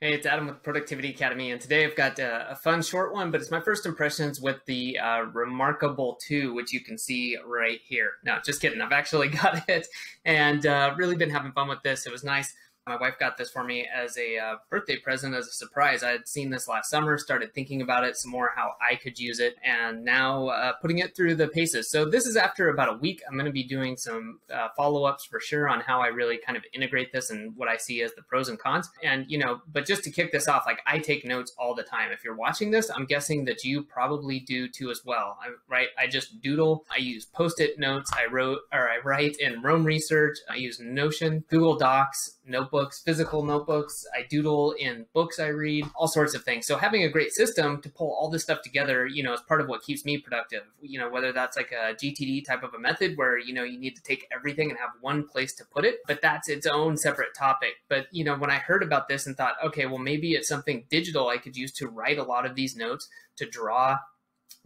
Hey, it's Adam with Productivity Academy, and today I've got a fun short one, but it's my first impressions with the Remarkable 2, which you can see right here. No, just kidding. I've actually got it and really been having fun with this. It was nice. My wife got this for me as a birthday present, as a surprise. I had seen this last summer, started thinking about it some more, how I could use it, and now putting it through the paces. So this is after about a week. I'm going to be doing some follow-ups for sure on how I really kind of integrate this and what I see as the pros and cons. And, you know, but just to kick this off, like, I take notes all the time. If you're watching this, I'm guessing that you probably do too as well, right? I just doodle. I use Post-it notes. I write in Roam Research. I use Notion, Google Docs, notebooks, physical notebooks. I doodle in books I read, all sorts of things. So having a great system to pull all this stuff together, you know, is part of what keeps me productive. You know, whether that's like a GTD type of a method where, you know, you need to take everything and have one place to put it, but that's its own separate topic. But, you know, when I heard about this and thought, okay, well, maybe it's something digital I could use to write a lot of these notes, to draw,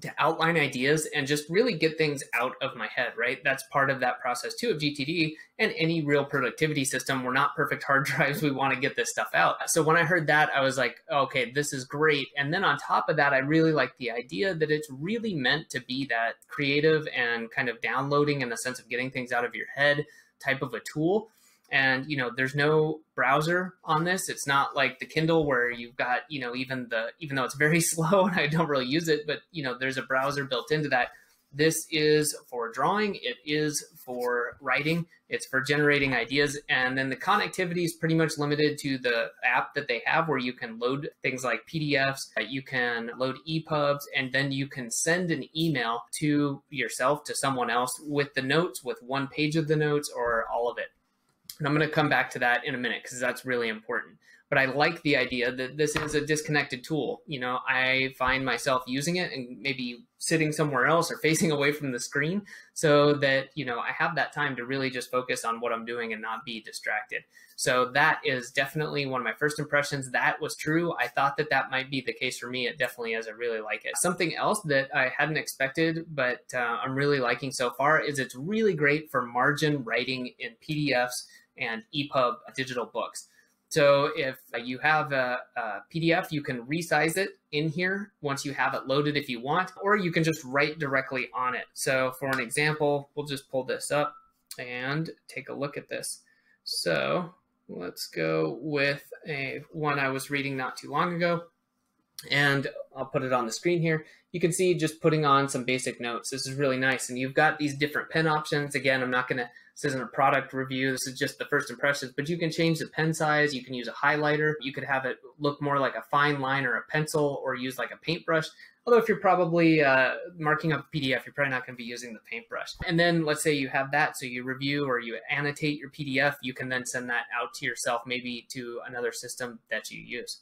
to outline ideas, and just really get things out of my head, right? That's part of that process too of GTD and any real productivity system. We're not perfect hard drives. We want to get this stuff out. So when I heard that, I was like, okay, this is great. And then on top of that, I really like the idea that it's really meant to be that creative and kind of downloading in the sense of getting things out of your head type of a tool. And, you know, there's no browser on this. It's not like the Kindle where you've got, you know, even though it's very slow and I don't really use it, but, you know, there's a browser built into that. This is for drawing. It is for writing. It's for generating ideas. And then the connectivity is pretty much limited to the app that they have, where you can load things like PDFs, you can load EPUBs, and then you can send an email to yourself, to someone else, with the notes, with one page of the notes or all of it. And I'm going to come back to that in a minute because that's really important. But I like the idea that this is a disconnected tool. You know, I find myself using it and maybe sitting somewhere else or facing away from the screen so that, you know, I have that time to really just focus on what I'm doing and not be distracted. So that is definitely one of my first impressions. That was true. I thought that that might be the case for me. It definitely is. I really like it. Something else that I hadn't expected, but I'm really liking so far, is it's really great for margin writing in PDFs and EPUB digital books. So if you have a PDF, you can resize it in here once you have it loaded if you want, or you can just write directly on it. So for an example, we'll just pull this up and take a look at this. So let's go with one I was reading not too long ago, and I'll put it on the screen here. You can see just putting on some basic notes. This is really nice. And you've got these different pen options. Again, I'm not going to, this isn't a product review. This is just the first impressions, but you can change the pen size. You can use a highlighter. You could have it look more like a fine line or a pencil, or use like a paintbrush. Although if you're probably marking up a PDF, you're probably not going to be using the paintbrush. And then let's say you have that. So you review or you annotate your PDF. You can then send that out to yourself, maybe to another system that you use.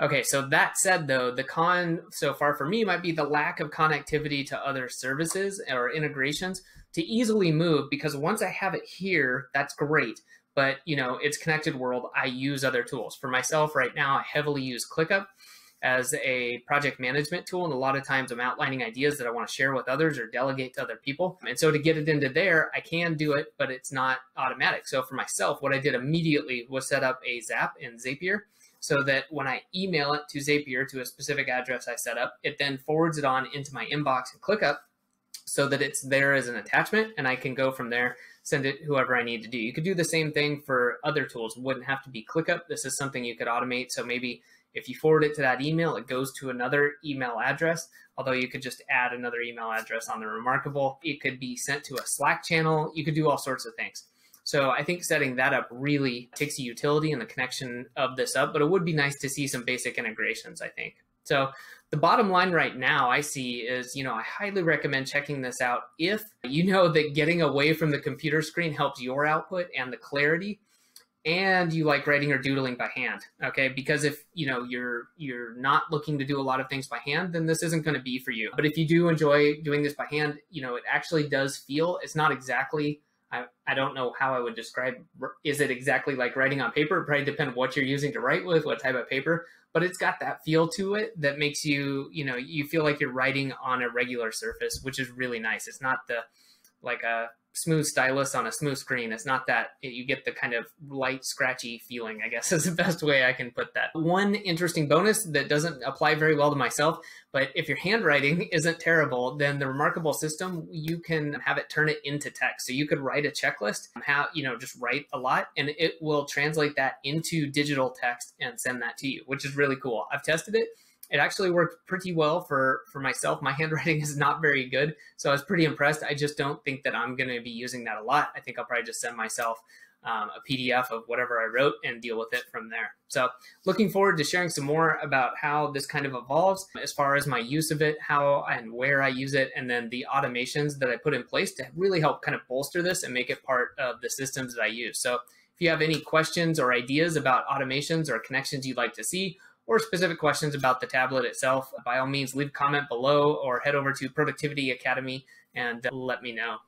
Okay, so that said, though, the con so far for me might be the lack of connectivity to other services or integrations to easily move, because once I have it here, that's great. But, you know, it's connected world. I use other tools. For myself right now, I heavily use ClickUp as a project management tool. And a lot of times I'm outlining ideas that I want to share with others or delegate to other people. And so to get it into there, I can do it, but it's not automatic. So for myself, what I did immediately was set up a Zap in Zapier, so that when I email it to Zapier to a specific address I set up, it then forwards it on into my inbox and ClickUp so that it's there as an attachment, and I can go from there, send it whoever I need to do. You could do the same thing for other tools. It wouldn't have to be ClickUp. This is something you could automate. So maybe if you forward it to that email, it goes to another email address, although you could just add another email address on the Remarkable. It could be sent to a Slack channel. You could do all sorts of things. So I think setting that up really takes the utility and the connection of this up, but it would be nice to see some basic integrations, I think. So the bottom line right now I see is, you know, I highly recommend checking this out if you know that getting away from the computer screen helps your output and the clarity, and you like writing or doodling by hand, okay? Because if, you know, you're not looking to do a lot of things by hand, then this isn't going to be for you. But if you do enjoy doing this by hand, you know, it actually does feel, it's not exactly, I don't know how I would describe, is it exactly like writing on paper? It probably depends on what you're using to write with, what type of paper, but it's got that feel to it that makes you, you know, you feel like you're writing on a regular surface, which is really nice. It's not the, like a smooth stylus on a smooth screen. It's not that you get the kind of light, scratchy feeling, I guess is the best way I can put that. One interesting bonus that doesn't apply very well to myself, but if your handwriting isn't terrible, then the Remarkable system, you can have it turn it into text. So you could write a checklist, just write a lot, and it will translate that into digital text and send that to you, which is really cool. I've tested it. It actually worked pretty well for myself. My handwriting is not very good, so I was pretty impressed. I just don't think that I'm going to be using that a lot. I think I'll probably just send myself a PDF of whatever I wrote and deal with it from there. So looking forward to sharing some more about how this kind of evolves as far as my use of it, how and where I use it, and then the automations that I put in place to really help kind of bolster this and make it part of the systems that I use. So if you have any questions or ideas about automations or connections you'd like to see, or specific questions about the tablet itself, by all means, leave a comment below or head over to Productivity Academy and let me know.